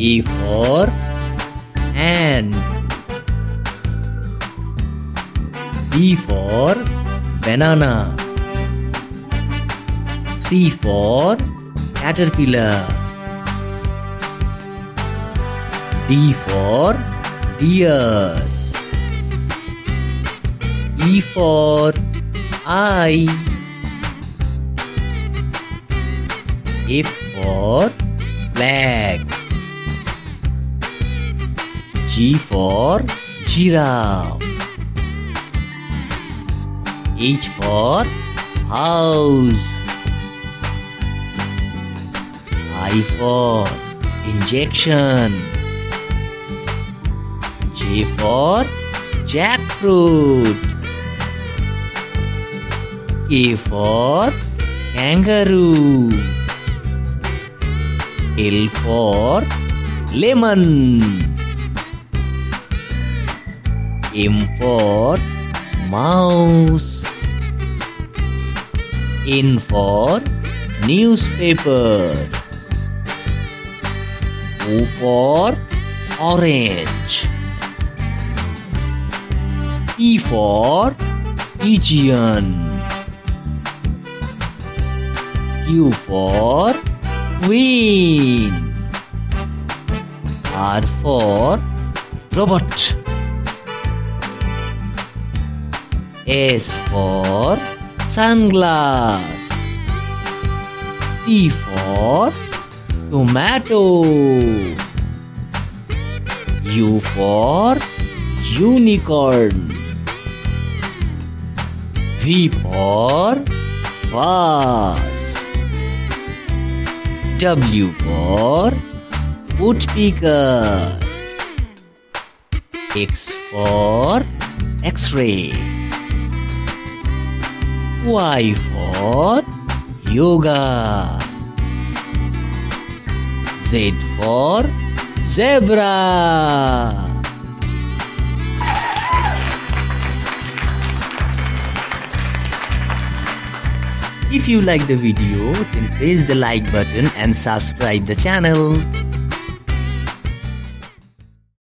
E for ant, B for banana, C for caterpillar, D for deer, E for eye, F for flag, G for giraffe, H for house, I for injection, J for jackfruit, K for kangaroo, L for lemon, M for mouse, N for newspaper, O for orange, P for pigeon, Q for queen, R for robot, S for sunglass, T for tomato, U for unicorn, V for vase, W for woodpecker, X for x-ray, Y for yoga, Z for zebra. If you like the video, then press the like button and subscribe the channel.